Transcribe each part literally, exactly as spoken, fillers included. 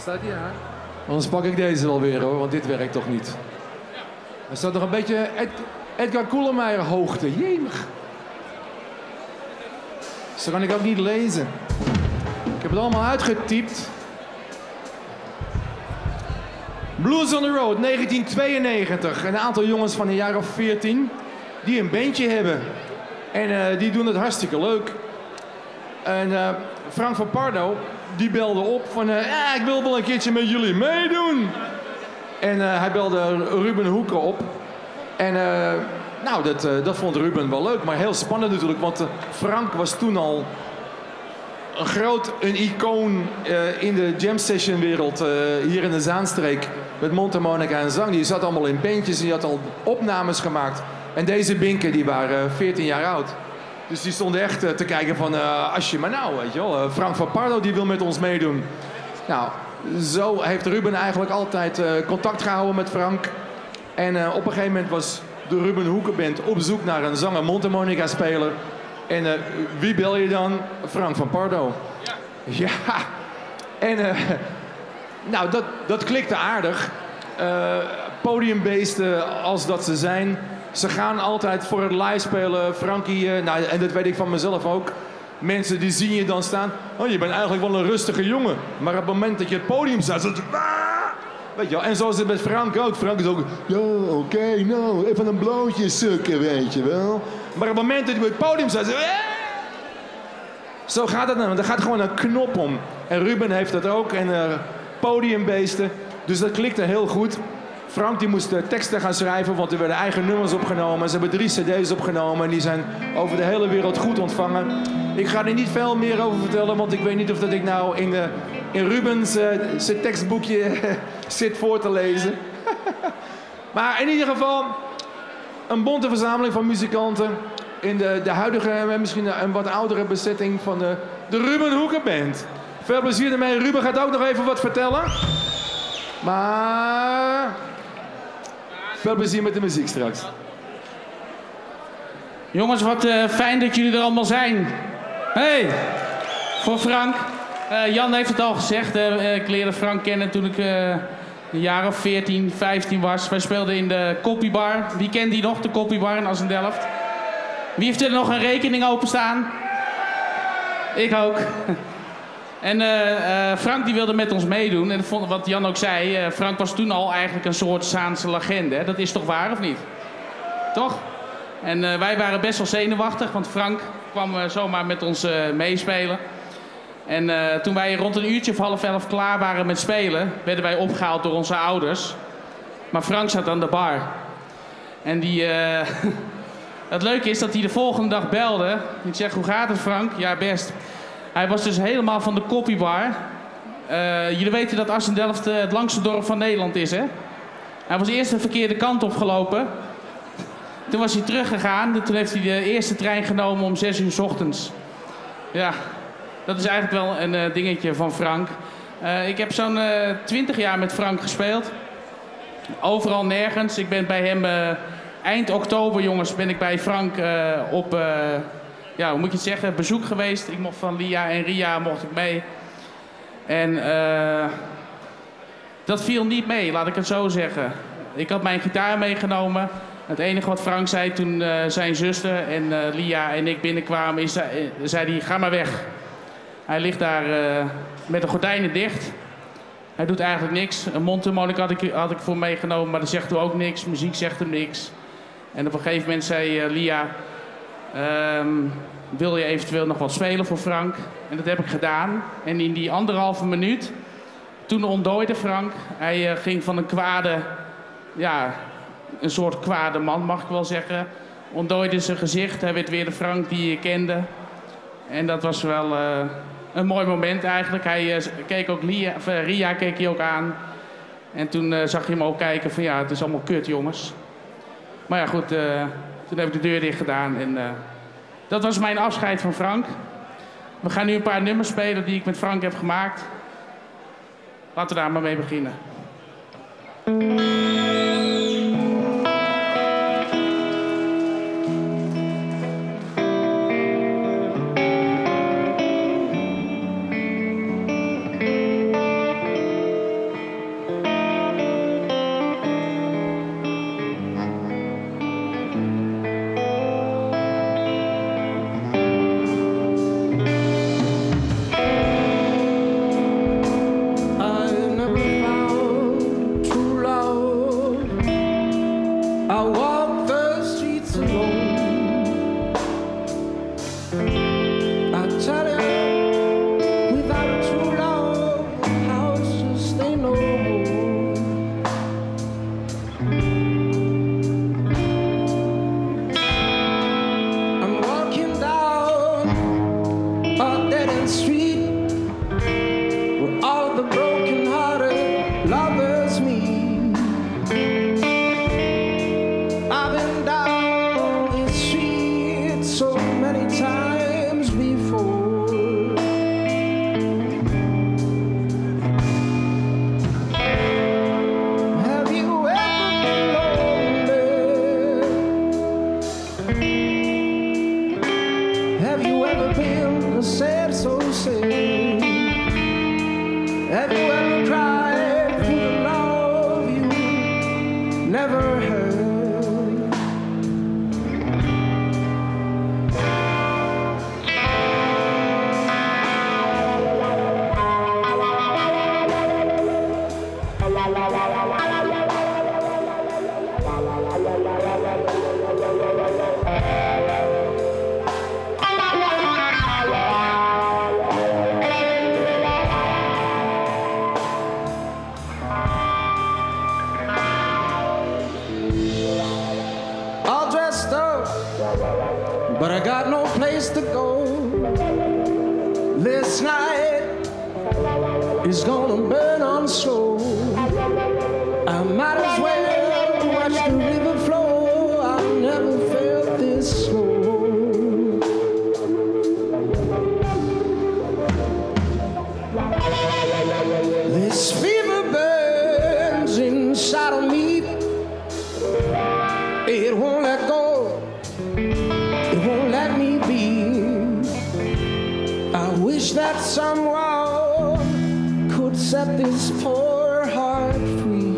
Staat die aan? Anders pak ik deze wel weer hoor, want dit werkt toch niet. Er staat nog een beetje Ed Edgar Koelemeijer hoogte. Jemig. Zo kan ik ook niet lezen. Ik heb het allemaal uitgetypt. Blues on the Road, negentien tweeënnegentig. Een aantal jongens van een jaar of veertien die een bandje hebben. En uh, die doen het hartstikke leuk. En uh, Frank van Pardo, die belde op van... Uh, ah, ik wil wel een keertje met jullie meedoen. En uh, hij belde Ruben Hoeken op. En uh, nou, dat, uh, dat vond Ruben wel leuk. Maar heel spannend natuurlijk, want uh, Frank was toen al... Een groot, een icoon uh, in de jam session wereld, uh, hier in de Zaanstreek, met mondharmonica en zang. Die zat allemaal in bandjes en die had al opnames gemaakt. En deze binken, die waren uh, veertien jaar oud. Dus die stonden echt uh, te kijken van, uh, als je maar nou, weet je wel. Uh, Frank van Pardo, die wil met ons meedoen. Nou, zo heeft Ruben eigenlijk altijd uh, contact gehouden met Frank. En uh, op een gegeven moment was de Ruben Hoeke Band op zoek naar een zanger mondharmonica speler. En uh, wie bel je dan? Frank van Pardo. Ja. Ja. En uh, nou, dat, dat klikte aardig. Uh, podiumbeesten als dat ze zijn. Ze gaan altijd voor het live spelen. Frankie, uh, nou, en dat weet ik van mezelf ook. Mensen die zien je dan staan. Oh, je bent eigenlijk wel een rustige jongen. Maar op het moment dat je het podium staat... Zo... Weet je wel. En zo is het met Frank ook. Frank is ook... Ja, oké, okay, nou, even een blootje sukken, weet je wel. Maar op het moment dat hij op het podium staat... Zo, zo gaat dat nou. Er gaat gewoon een knop om. En Ruben heeft dat ook. En uh, podiumbeesten. Dus dat klikte heel goed. Frank die moest de teksten gaan schrijven, want er werden eigen nummers opgenomen. Ze hebben drie cd's opgenomen en die zijn over de hele wereld goed ontvangen. Ik ga er niet veel meer over vertellen, want ik weet niet of dat ik nou in, uh, in Rubens uh, zijn tekstboekje zit voor te lezen. Maar in ieder geval... Een bonte verzameling van muzikanten in de, de huidige en misschien een wat oudere bezetting van de, de Ruben Hoeken Band. Veel plezier ermee. Ruben gaat ook nog even wat vertellen. Maar veel plezier met de muziek straks. Jongens, wat uh, fijn dat jullie er allemaal zijn. Hey, voor Frank. Uh, Jan heeft het al gezegd. Uh, ik leerde Frank kennen toen ik... Uh, Een jaar of veertien, vijftien was. Wij speelden in de Koppiebar. Wie kent die nog, de Koppiebar in Assendelft? Wie heeft er nog een rekening openstaan? Ik ook. En uh, uh, Frank die wilde met ons meedoen. En vond, wat Jan ook zei, uh, Frank was toen al eigenlijk een soort Zaanse legende. Hè? Dat is toch waar, of niet? Toch? En uh, wij waren best wel zenuwachtig, want Frank kwam uh, zomaar met ons uh, meespelen. En uh, toen wij rond een uurtje of half elf klaar waren met spelen, werden wij opgehaald door onze ouders. Maar Frank zat aan de bar. En die, uh, het leuke is dat hij de volgende dag belde. Ik zeg, hoe gaat het Frank? Ja, best. Hij was dus helemaal van de Koppiebar. Uh, jullie weten dat Assendelft uh, het langste dorp van Nederland is, hè? Hij was eerst de verkeerde kant opgelopen. Toen was hij teruggegaan. Toen heeft hij de eerste trein genomen om zes uur 's ochtends. Ja. Dat is eigenlijk wel een uh, dingetje van Frank. Uh, ik heb zo'n uh, twintig jaar met Frank gespeeld. Overal nergens. Ik ben bij hem uh, eind oktober, jongens, ben ik bij Frank uh, op, uh, ja, hoe moet je het zeggen, bezoek geweest. Ik mocht van Lia en Ria mocht ik mee. En uh, dat viel niet mee, laat ik het zo zeggen. Ik had mijn gitaar meegenomen. Het enige wat Frank zei toen uh, zijn zuster en uh, Lia en ik binnenkwamen, is, uh, zei hij, ga maar weg. Hij ligt daar uh, met de gordijnen dicht. Hij doet eigenlijk niks. Een mondharmonica had ik, had ik voor meegenomen, maar dat zegt ook niks. Muziek zegt hem niks. En op een gegeven moment zei uh, Lia... Um, wil je eventueel nog wat spelen voor Frank? En dat heb ik gedaan. En in die anderhalve minuut... Toen ontdooide Frank. Hij uh, ging van een kwade... Ja, een soort kwade man, mag ik wel zeggen. Ontdooide zijn gezicht. Hij werd weer de Frank die je kende. En dat was wel... Uh, Een mooi moment eigenlijk. Hij uh, keek ook Lia, of, uh, Ria keek hij ook aan. En toen uh, zag je hem ook kijken van ja, het is allemaal kut jongens. Maar ja goed, uh, toen heb ik de deur dicht gedaan. En uh, dat was mijn afscheid van Frank. We gaan nu een paar nummers spelen die ik met Frank heb gemaakt. Laten we daar maar mee beginnen. but I got no place to go. This night is gonna burn on slow. I might as well watch the river flow. I've never felt this slow. This fever burns inside of me. It won't let go. It won't let me be. I wish that someone could set this poor heart free.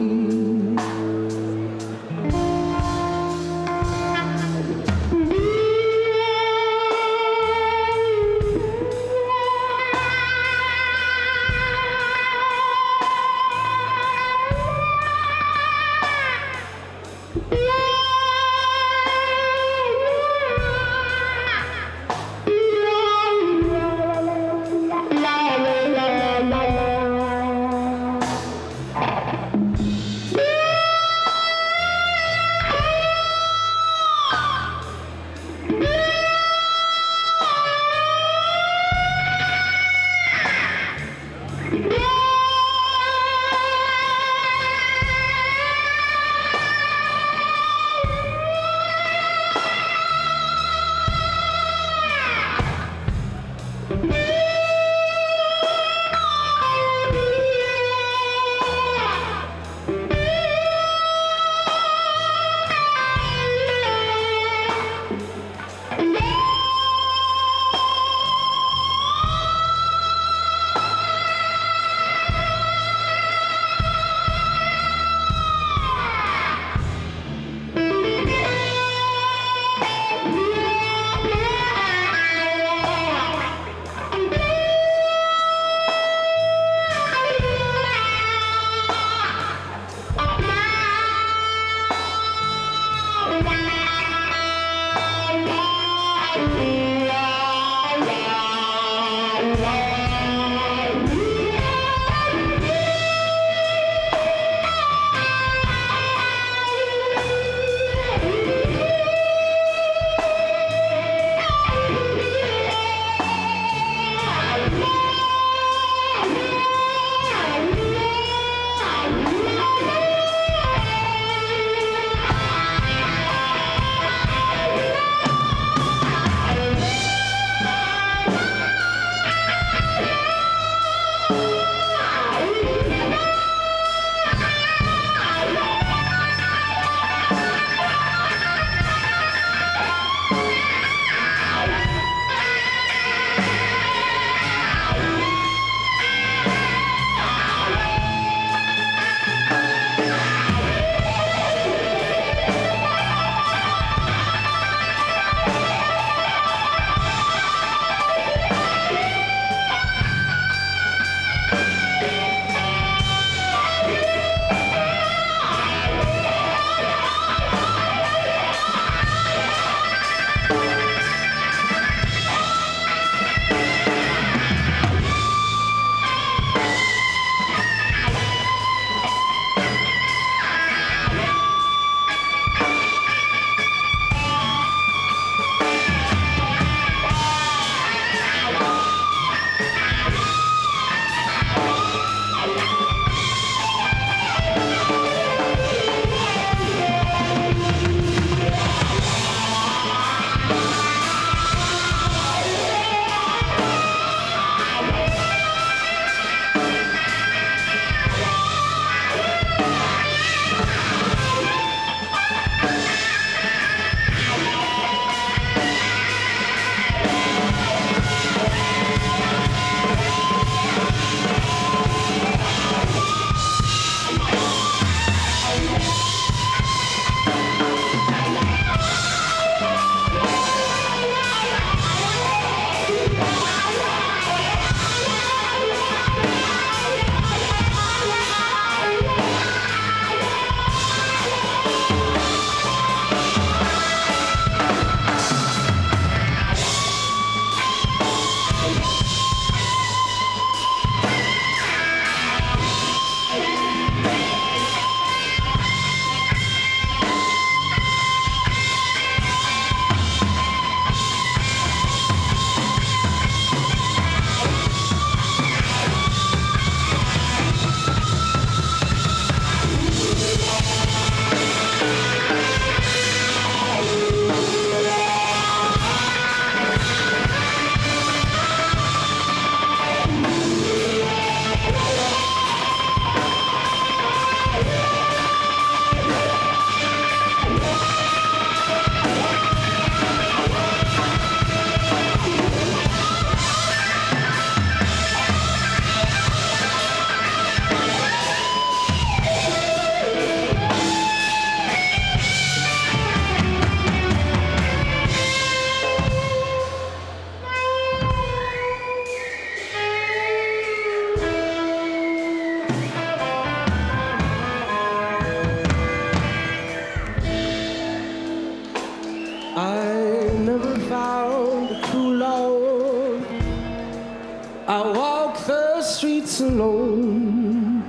dance alone.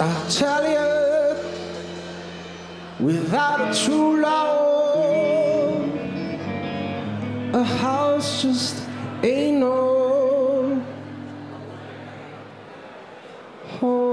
I tell you, without a true love, a house just ain't no home.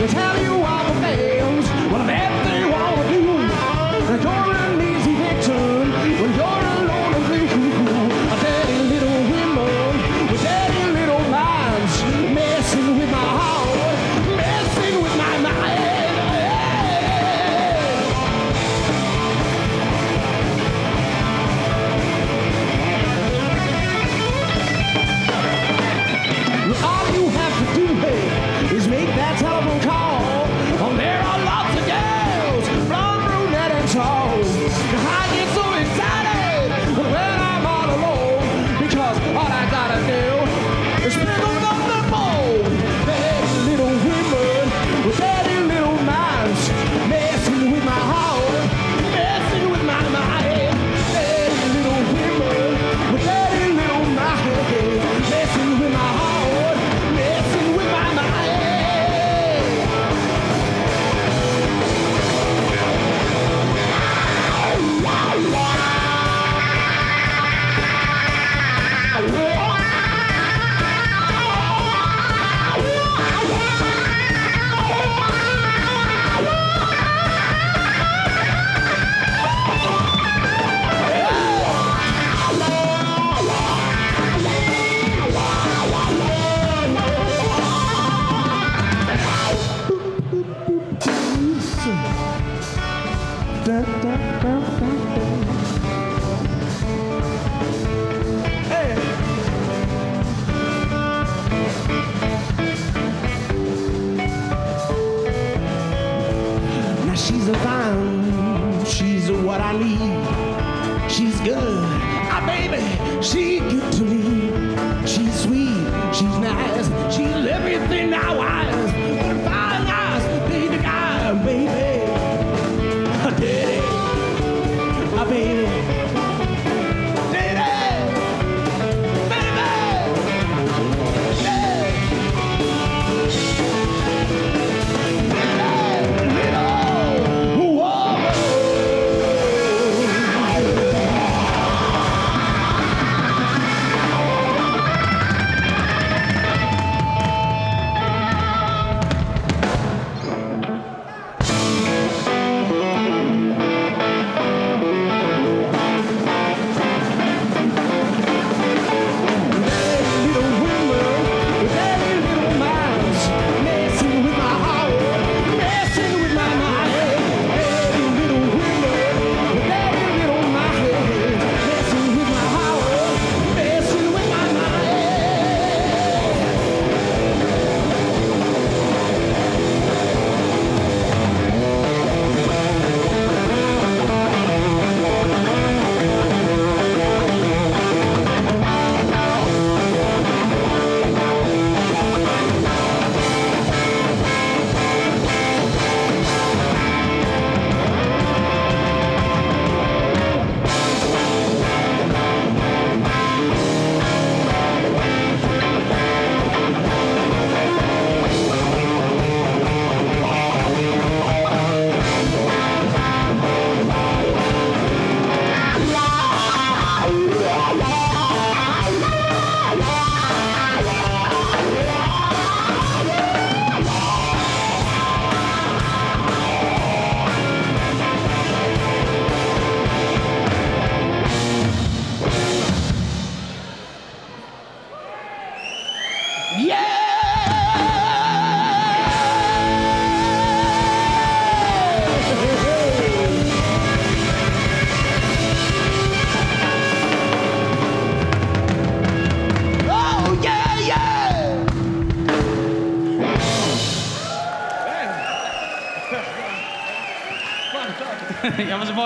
They tell you all the things, well, if everything you want to do, that you're an easy victim, when you're alone and thinking cool. Dirty little women with dirty little minds, messing with my heart, messing with my mind. Well, all you have to do, hey, is make that telephone call.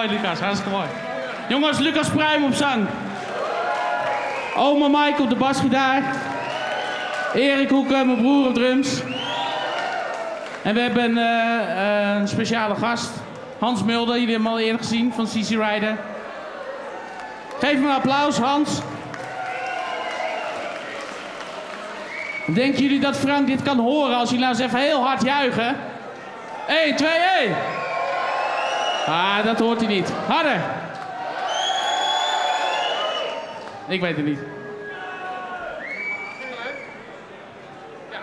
Lucas, hartstikke mooi. Jongens, Lucas Pruim op zang. Oma Mike op de basgitaar. Erik Hoeken, mijn broer, op drums. En we hebben een, uh, een speciale gast. Hans Mulder, jullie hebben hem al eerder gezien, van C C Rider. Geef hem een applaus, Hans. Denken jullie dat Frank dit kan horen als jullie nou eens even heel hard juichen? één, twee, één. Ah, dat hoort hij niet. Harder! Ik weet het niet. Ja.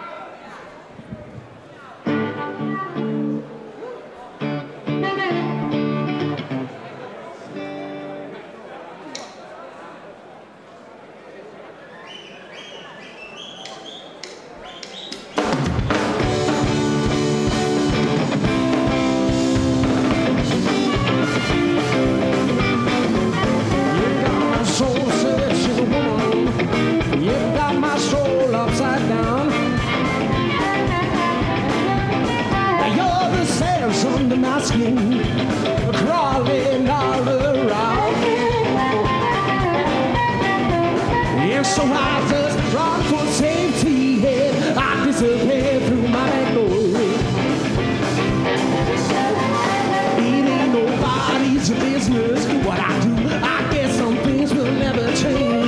my skin, crawling all around. And so I just run for safety, and I disappear through my glory. It ain't nobody's business what I do. I guess some things will never change.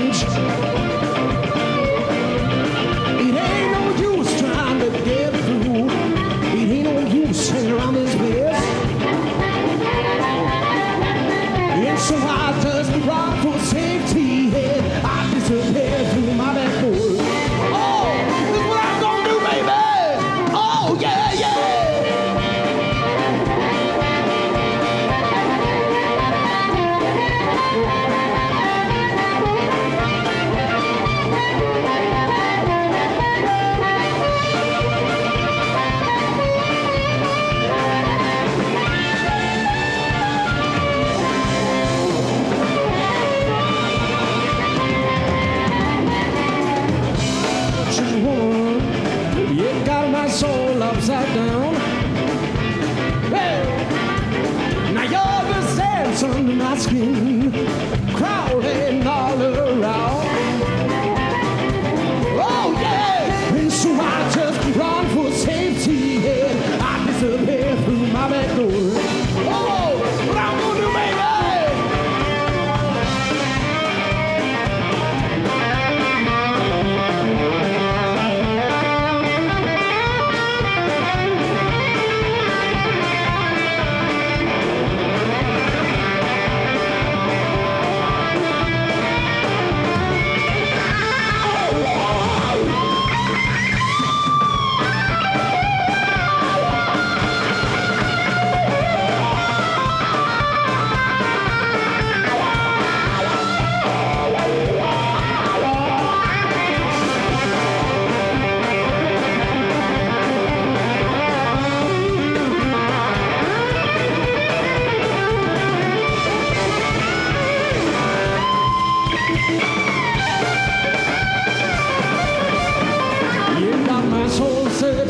So I just run for safety, yeah. I disappear through my back door. Oh, this is what I'm gonna do, baby. Oh, yeah, soul upside down. Hey! Now you're the sands under my skin, crawling all around. Oh yeah! And so I just run for safety, yeah. I disappear through my back door. Oh, what I'm gonna do, baby?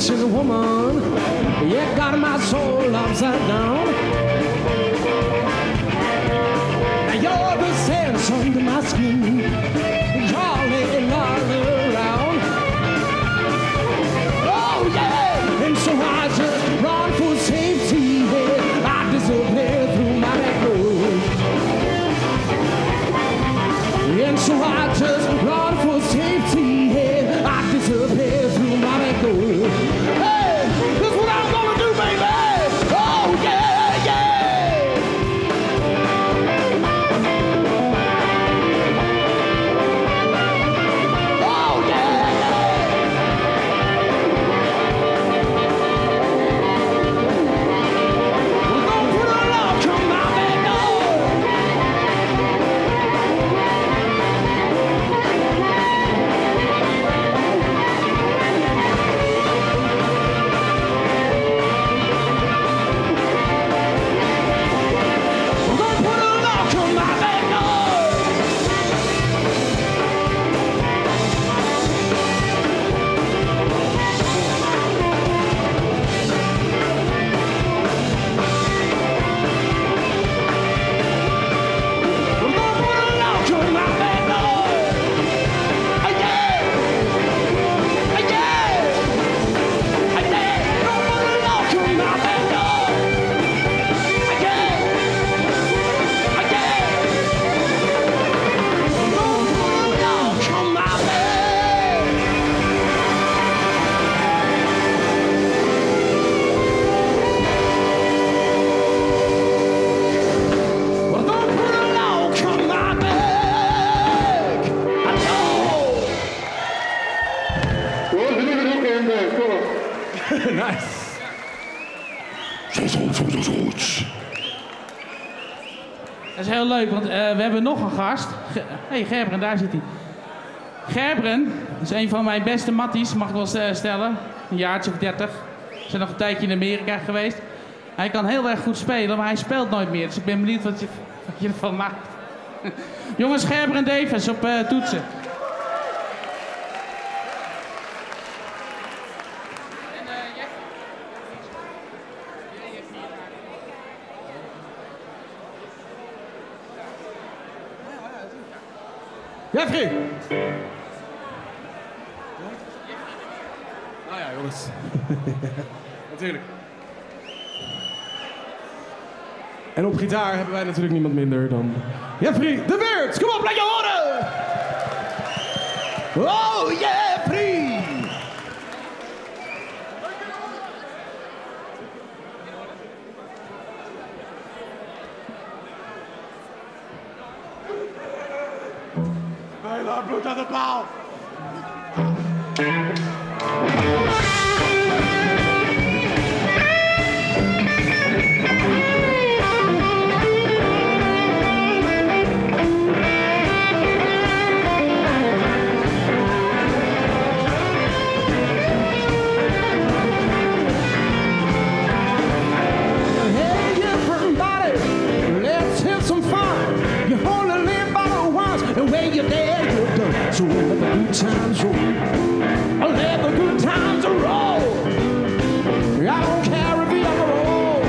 She's a woman, yeah, got my soul upside down. Now you're the sense under my skin, crawling all around. Oh yeah, and so I just run for safety, yeah. I disappear through my back door. And so I just run for safety, yeah. I disappear through my back door. Want uh, we hebben nog een gast. Hé, hey, Gerben, daar zit hij. Gerben is een van mijn beste matties, mag ik wel stellen. Een jaartje of dertig. We zijn nog een tijdje in Amerika geweest. Hij kan heel erg goed spelen, maar hij speelt nooit meer. Dus ik ben benieuwd wat je, wat je ervan maakt. Jongens, Gerben Davis op uh, toetsen. En, uh, Jeff... Jeffrey! Nou ja, jongens. Natuurlijk. En op gitaar hebben wij natuurlijk niemand minder dan Jeffrey de Weert. Kom op, laat je horen! Oh, Jeffrey! Wij laten bloed aan de paal! So let the good times roll. Let the good times roll. I don't care if you ever roll.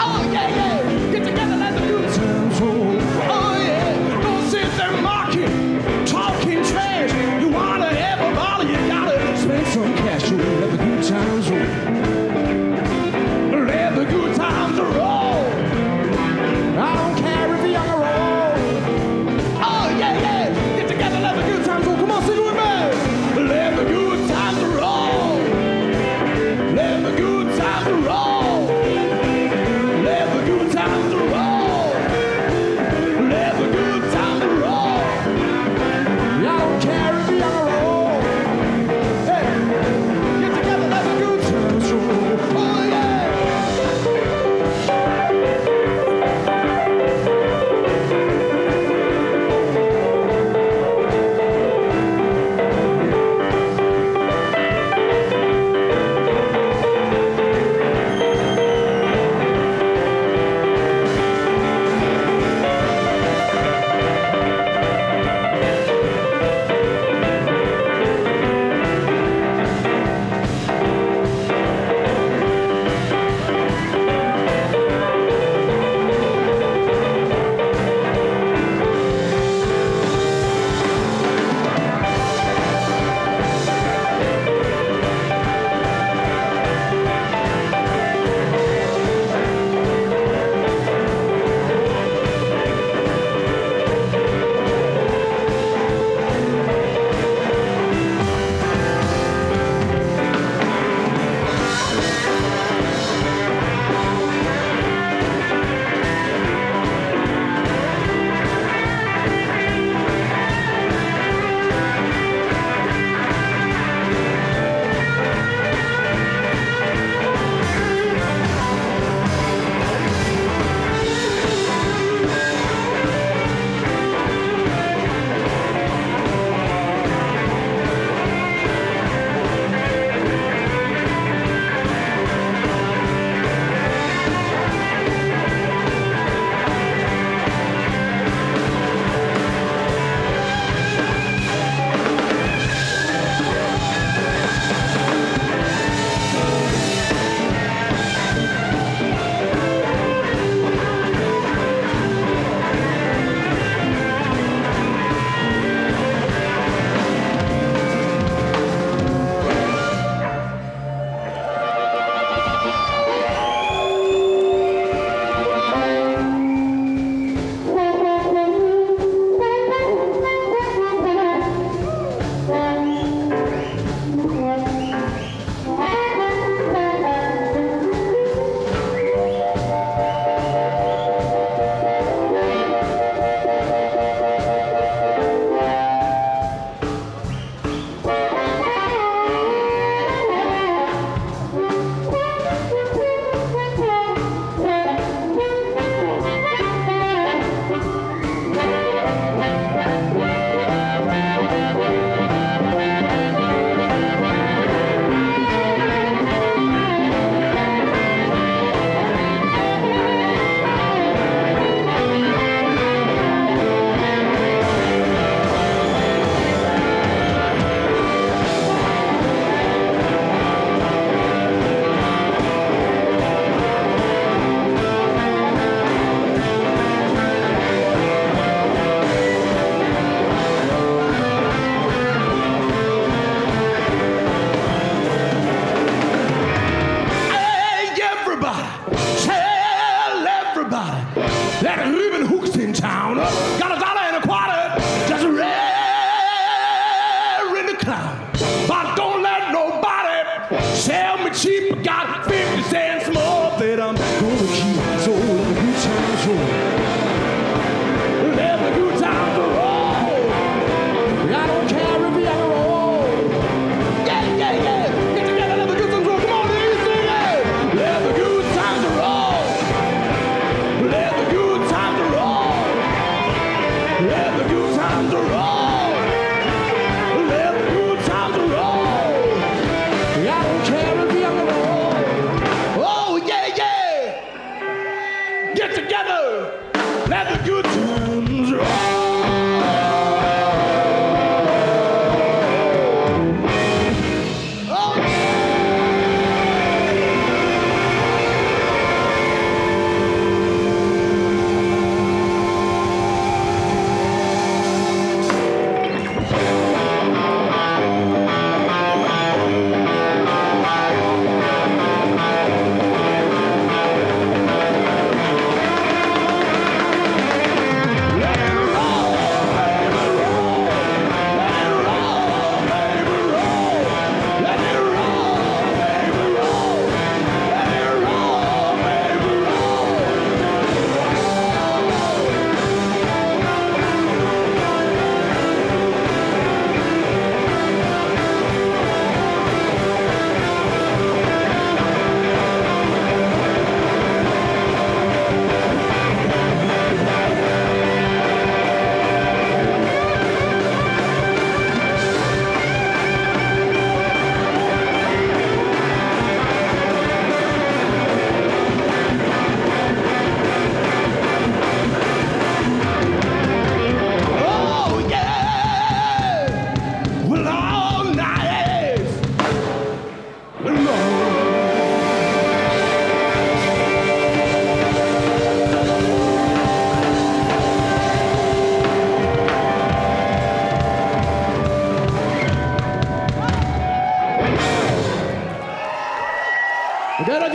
Oh yeah, yeah. Get together, let the good times roll. Oh yeah. Don't sit there mocking, talking trash. You wanna have a bottle, you gotta spend some cash. So let the good times roll. Let the good times roll. I don't care if you ever roll.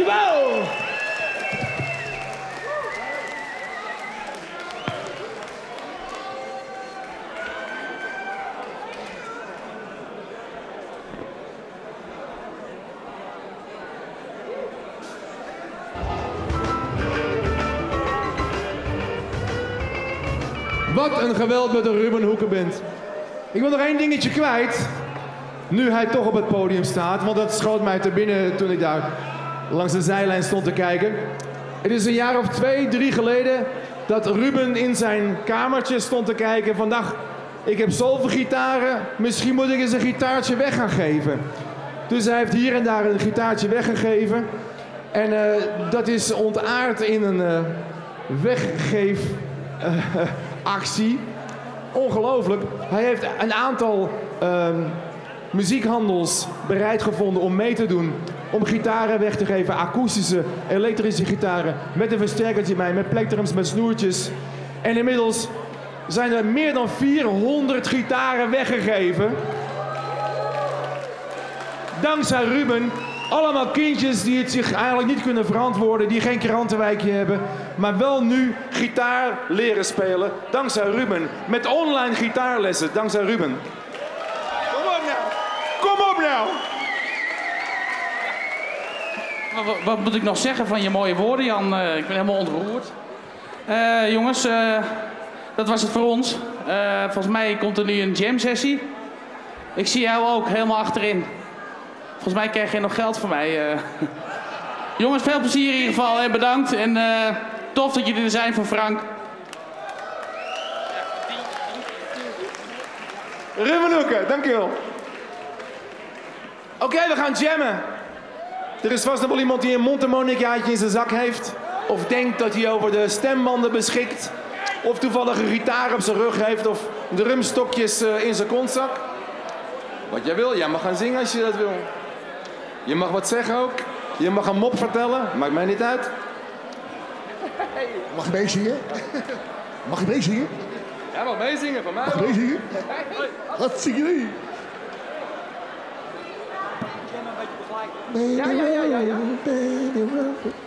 Dankjewel! Wat een geweld met de Ruben Hoeke Band. Ik wil nog één dingetje kwijt. Nu hij toch op het podium staat, want dat schoot mij te binnen toen ik daar langs de zijlijn stond te kijken. Het is een jaar of twee, drie geleden dat Ruben in zijn kamertje stond te kijken. Vandaag, ik heb zoveel gitaren, misschien moet ik eens een gitaartje weg gaan geven. Dus hij heeft hier en daar een gitaartje weggegeven. En uh, dat is ontaard in een uh, weggeef... Uh, actie. Ongelooflijk. Hij heeft een aantal uh, muziekhandels bereid gevonden om mee te doen. Om gitaren weg te geven, akoestische, elektrische gitaren. Met een versterkertje bij, met plektrums, met snoertjes. En inmiddels zijn er meer dan vierhonderd gitaren weggegeven. Dankzij Ruben. Allemaal kindjes die het zich eigenlijk niet kunnen verantwoorden, die geen krantenwijkje hebben, maar wel nu gitaar leren spelen, dankzij Ruben. Met online gitaarlessen, dankzij Ruben. Kom op nou! Kom op nou! Wat, wat moet ik nog zeggen van je mooie woorden, Jan? Ik ben helemaal ontroerd. Uh, jongens, uh, dat was het voor ons. Uh, volgens mij komt er nu een jam-sessie. Ik zie jou ook helemaal achterin. Volgens mij krijg je nog geld van mij. Uh. Jongens, veel plezier in ieder geval en bedankt. En uh, tof dat jullie er zijn voor Frank. Ruben Hoeke, dankjewel. Oké, okay, we gaan jammen. Er is vast nog wel iemand die een mondharmonicaatje in zijn zak heeft. Of denkt dat hij over de stembanden beschikt. Of toevallig een gitaar op zijn rug heeft. Of drumstokjes uh, in zijn kontzak. Wat jij wil, jij mag gaan zingen als je dat wil. Je mag wat zeggen ook. Je mag een mop vertellen. Maakt mij niet uit. Mag je meezingen? Mag je meezingen? Ja, mag meezingen van mij. Mag je meezingen? Wat zing je nu? Ik ben een beetje begeleid. Ja, ja, ja, ja. ja.